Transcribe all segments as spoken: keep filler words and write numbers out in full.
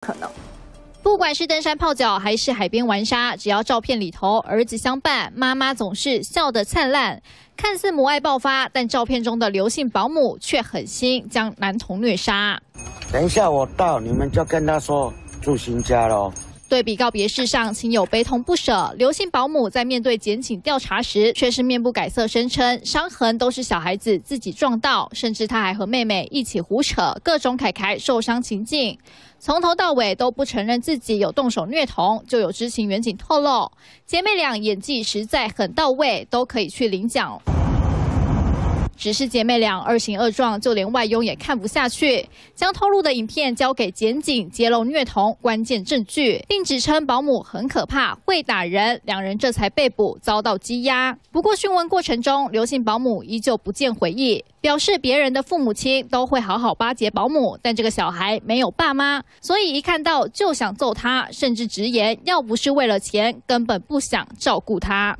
可能。 不管是登山泡脚还是海边玩沙，只要照片里头儿子相伴，妈妈总是笑得灿烂。看似母爱爆发，但照片中的刘姓保姆却狠心将男童虐杀。等一下我到，你们就跟他说住新家咯。对比告别式上，亲友悲痛不舍，刘姓保姆在面对检警调查时，却是面不改色，声称伤痕都是小孩子自己撞到，甚至他还和妹妹一起胡扯各种凯凯受伤情境。 从头到尾都不承认自己有动手虐童，就有知情员警透露，姐妹俩演技实在很到位，都可以去领奖。只是姐妹俩恶行恶状，就连外佣也看不下去，将偷录的影片交给检警，揭露虐童关键证据，并指称保姆很可怕，会打人，两人这才被捕，遭到羁押。不过讯问过程中，刘姓保姆依旧不见回忆。 表示别人的父母亲都会好好巴结保姆，但这个小孩没有爸妈，所以一看到就想揍他，甚至直言要不是为了钱，根本不想照顾他。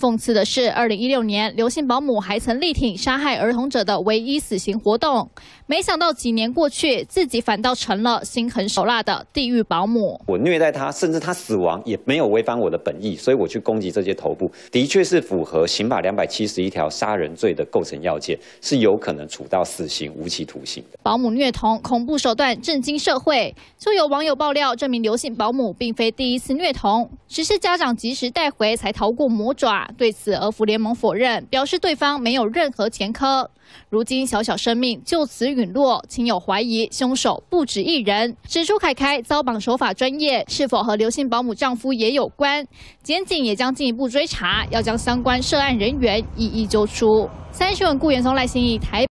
讽刺的是， 二零一六年刘姓保姆还曾力挺杀害儿童者的唯一死刑活动，没想到几年过去，自己反倒成了心狠手辣的地狱保姆。我虐待他，甚至他死亡也没有违反我的本意，所以我去攻击这些头部，的确是符合刑法二百七十一条杀人罪的构成要件，是有可能处到死刑、无期徒刑的。保姆虐童恐怖手段震惊社会，就有网友爆料，这名刘姓保姆并非第一次虐童，只是家长及时带回才逃过魔爪。 对此，儿福联盟否认，表示对方没有任何前科。如今，小小生命就此陨落，亲友怀疑凶手不止一人，指出凯凯遭绑手法专业，是否和刘姓保姆丈夫也有关？检警也将进一步追查，要将相关涉案人员一一揪出。三新闻顾元松、赖欣怡台。